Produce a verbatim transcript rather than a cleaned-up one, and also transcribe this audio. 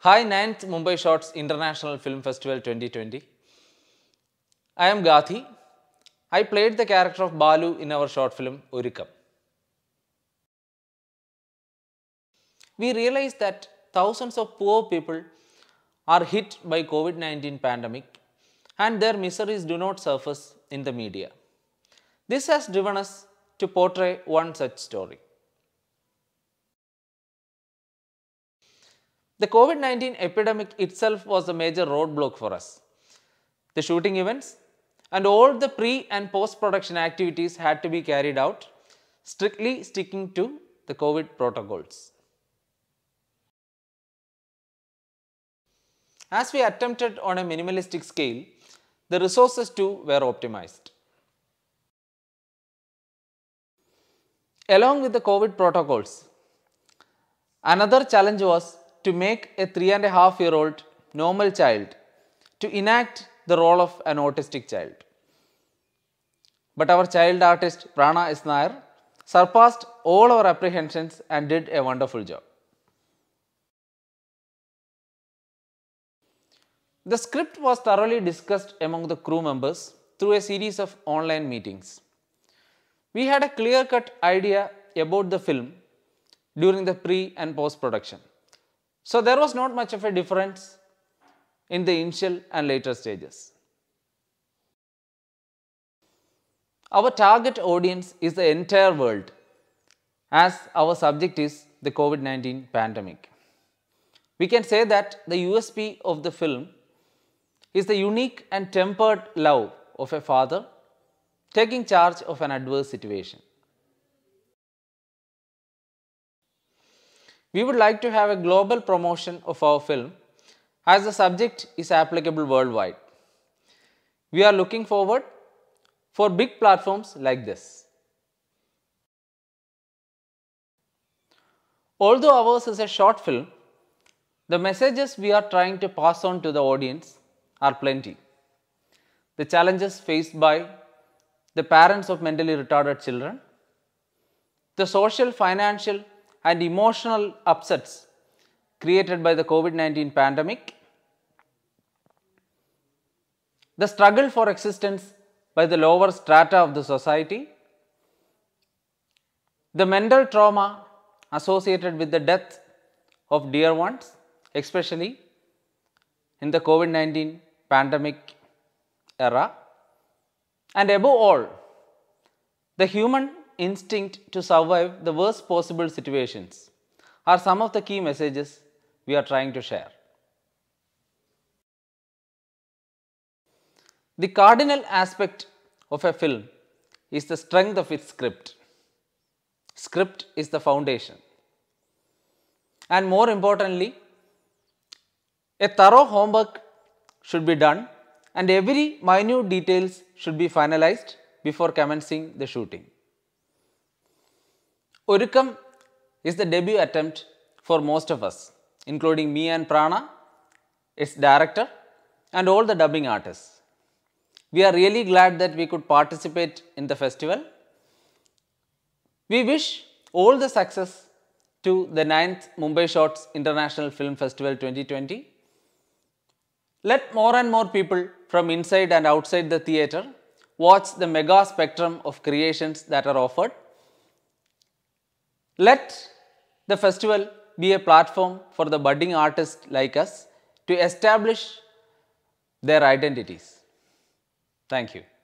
Hi, ninth Mumbai Shorts International Film Festival twenty twenty. I am Gathi. I played the character of Balu in our short film, Uricam. We realized that thousands of poor people are hit by COVID nineteen pandemic and their miseries do not surface in the media. This has driven us to portray one such story. The COVID nineteen epidemic itself was a major roadblock for us. The shooting events and all the pre- and post-production activities had to be carried out, strictly sticking to the COVID protocols. As we attempted on a minimalistic scale, the resources too were optimized. Along with the COVID protocols, another challenge was to make a three and a half year old normal child to enact the role of an autistic child. But our child artist Prana Esnayar surpassed all our apprehensions and did a wonderful job. The script was thoroughly discussed among the crew members through a series of online meetings. We had a clear-cut idea about the film during the pre- and post-production. So there was not much of a difference in the initial and later stages. Our target audience is the entire world, as our subject is the COVID nineteen pandemic. We can say that the U S P of the film is the unique and tempered love of a father taking charge of an adverse situation. We would like to have a global promotion of our film as the subject is applicable worldwide. We are looking forward for big platforms like this. Although ours is a short film, the messages we are trying to pass on to the audience are plenty. The challenges faced by the parents of mentally retarded children, the social, financial and emotional upsets created by the COVID nineteen pandemic, the struggle for existence by the lower strata of the society, the mental trauma associated with the death of dear ones, especially in the COVID nineteen pandemic era, and above all, the human instinct to survive the worst possible situations are some of the key messages we are trying to share. The cardinal aspect of a film is the strength of its script. Script is the foundation. And more importantly, a thorough homework should be done and every minute details should be finalized before commencing the shooting. Uricam is the debut attempt for most of us, including me and Prana, its director and all the dubbing artists. We are really glad that we could participate in the festival. We wish all the success to the ninth Mumbai Shorts International Film Festival twenty twenty. Let more and more people from inside and outside the theatre watch the mega spectrum of creations that are offered. Let the festival be a platform for the budding artists like us to establish their identities. Thank you.